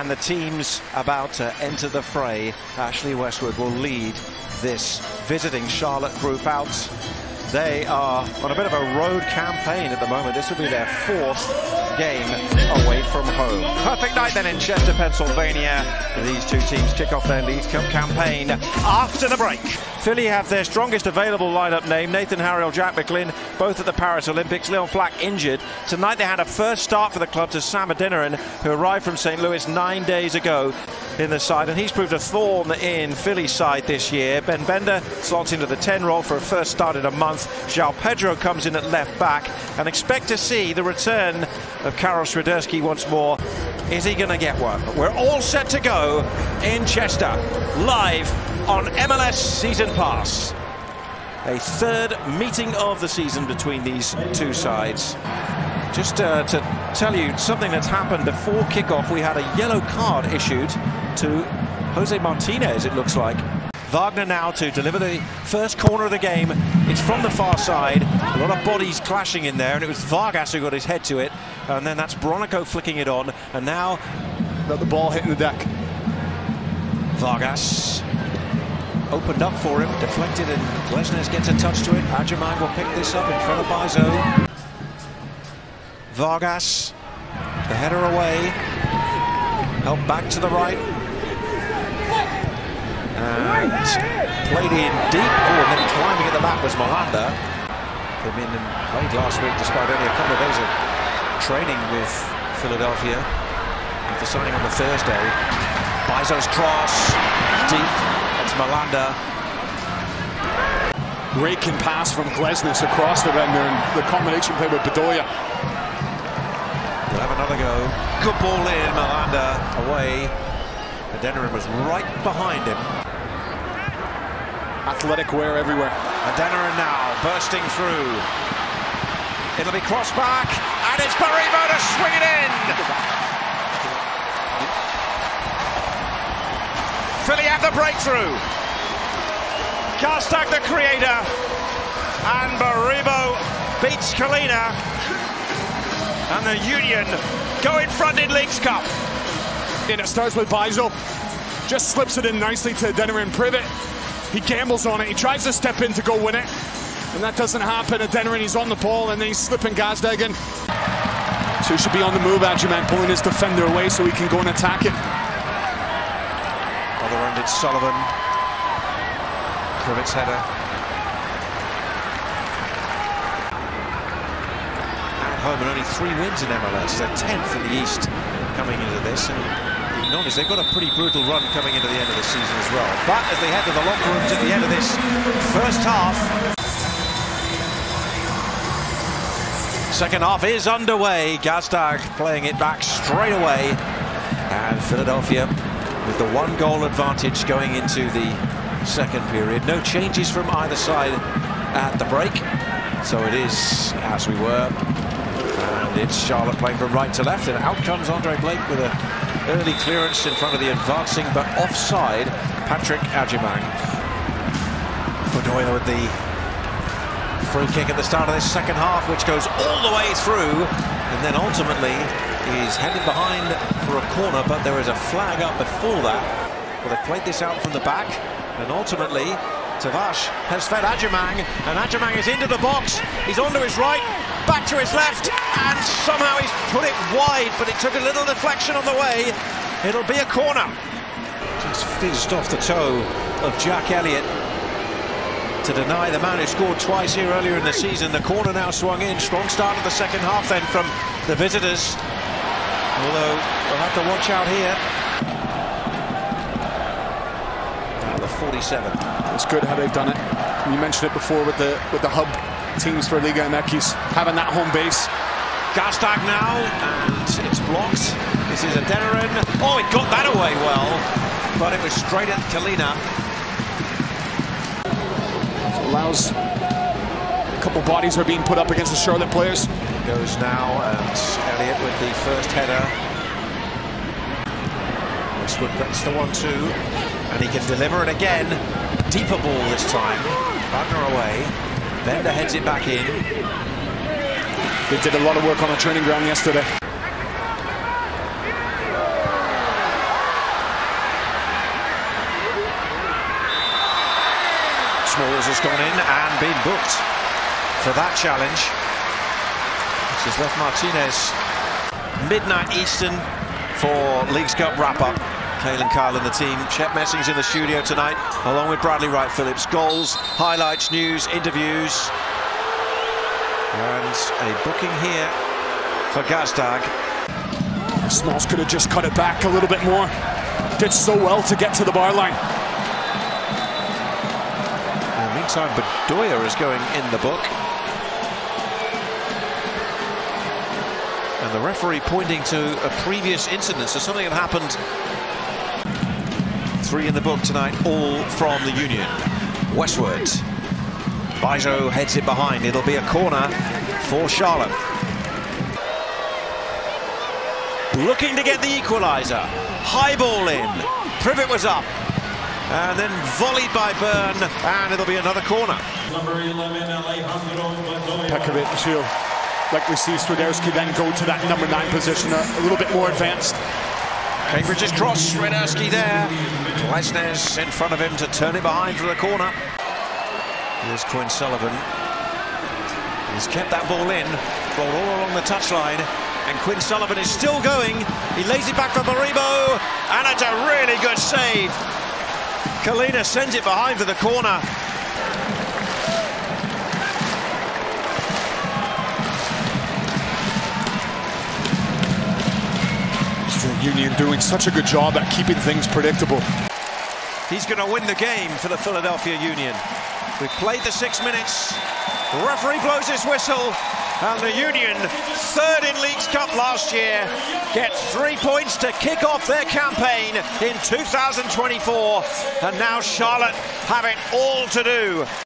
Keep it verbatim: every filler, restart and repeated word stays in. and the teams about to enter the fray. Ashley Westwood will lead this visiting Charlotte group out. They are on a bit of a road campaign at the moment. This will be their fourth game away from home. Perfect night then in Chester, Pennsylvania. These two teams kick off their Leagues Cup campaign after the break. Philly have their strongest available lineup name. Nathan Harriel, Jack McLean, both at the Paris Olympics. Leon Flack injured. Tonight they had a first start for the club to Sam Adeniran, who arrived from Saint Louis nine days ago in the side, and he's proved a thorn in Philly's side this year. Ben Bender slots into the ten role for a first start in a month. João Pedro comes in at left back, and expect to see the return of Karol Świderski once more. Is he going to get one? We're all set to go in Chester, live on M L S Season Pass. A third meeting of the season between these two sides. Just uh, to tell you something that's happened before kickoff, we had a yellow card issued to Jose Martinez, it looks like. Wagner now to deliver the first corner of the game. It's from the far side, a lot of bodies clashing in there, and it was Vargas who got his head to it, and then that's Bronico flicking it on, and now... Let the ball hit the deck. Vargas opened up for him, deflected, and Gleszner gets a touch to it. Agyemang will pick this up in front of Mbaizo. Vargas, the header away, helped back to the right, and played in deep. Oh, and then climbing at the back was Miranda. Came in and played last week despite only a couple of days of training with Philadelphia after signing on the Thursday. Mbaizo's cross, deep, it's Miranda. Great can pass from Gleszner across the Rendon, and the combination play with Bedoya. We'll have another go. Good ball in, Milanda away. Adeniran was right behind him. Athletic wear everywhere. Adeniran now bursting through. It'll be crossed back, and it's Baribo to swing it in. Philly have the breakthrough. Gazdag the creator, and Baribo beats Kalina. And the Union go in front in Leagues Cup. And it starts with Mbaizo. Just slips it in nicely to Adeniran Privet. He gambles on it. He tries to step in to go win it. And that doesn't happen. Adeniran, he's on the ball, and then he's slipping Gazdag in. So he should be on the move. Agyemang pulling his defender away so he can go and attack it. Other end, it's Sullivan. Privet's header. Home and only three wins in M L S. They're tenth in the East coming into this, and you notice they've got a pretty brutal run coming into the end of the season as well. But as they head to the locker rooms at the end of this first half, second half is underway. Gazdag playing it back straight away, and Philadelphia with the one goal advantage going into the second period. No changes from either side at the break, so it is as we were. And it's Charlotte playing from right to left, and out comes Andre Blake with an early clearance in front of the advancing but offside Patrick Agyemang. Bedoya with the free kick at the start of this second half, which goes all the way through, and then ultimately is headed behind for a corner, but there is a flag up before that. Well, they've played this out from the back, and ultimately Tavash has fed Agyemang, and Agyemang is into the box. He's onto his right, back to his left, and somehow he's put it wide, but it took a little deflection on the way. It'll be a corner. Just fizzed off the toe of Jack Elliott to deny the man who scored twice here earlier in the season. The corner now swung in. Strong start of the second half then from the visitors, although we'll have to watch out here. forty-seven. It's good how they've done it. You mentioned it before with the with the hub teams for Liga M X, having that home base. Gazdag now, and it's blocked. This is Adeniran. Oh, it got that away well, but it was straight at Kalina. So allows a couple bodies are being put up against the Charlotte players. It goes now, and Elliott with the first header. Westwood gets the one two. And he can deliver it again. Deeper ball this time. Bagner away. Bender heads it back in. They did a lot of work on the training ground yesterday. Smalls has gone in and been booked for that challenge, which has left Martinez midnight Eastern for Leagues Cup wrap-up. Kaelin Kyle and the team. Chet Messing's in the studio tonight, along with Bradley Wright Phillips. Goals, highlights, news, interviews, and a booking here for Gazdag. Smalls could have just cut it back a little bit more. Did so well to get to the bar line. In the meantime, Bedoya is going in the book. And the referee pointing to a previous incident, so something had happened. Three in the book tonight, all from the Union. Westwood. Mbaizo heads it behind. It'll be a corner for Charlotte. Looking to get the equaliser. High ball in. Privet was up. And then volleyed by Byrne. And it'll be another corner. Pekovic too. Like we see Świderski then go to that number nine position, a, a little bit more advanced. Cambridge's cross, Świderski there. Gleszner's in front of him to turn it behind for the corner. Here's Quinn Sullivan. He's kept that ball in, rolled all along the touchline, and Quinn Sullivan is still going. He lays it back for Baribo, and it's a really good save. Kalina sends it behind for the corner. Union doing such a good job at keeping things predictable. He's going to win the game for the Philadelphia Union. We've played the six minutes. The referee blows his whistle, and the Union, third in Leagues Cup last year, get three points to kick off their campaign in two thousand twenty-four, and now Charlotte have it all to do.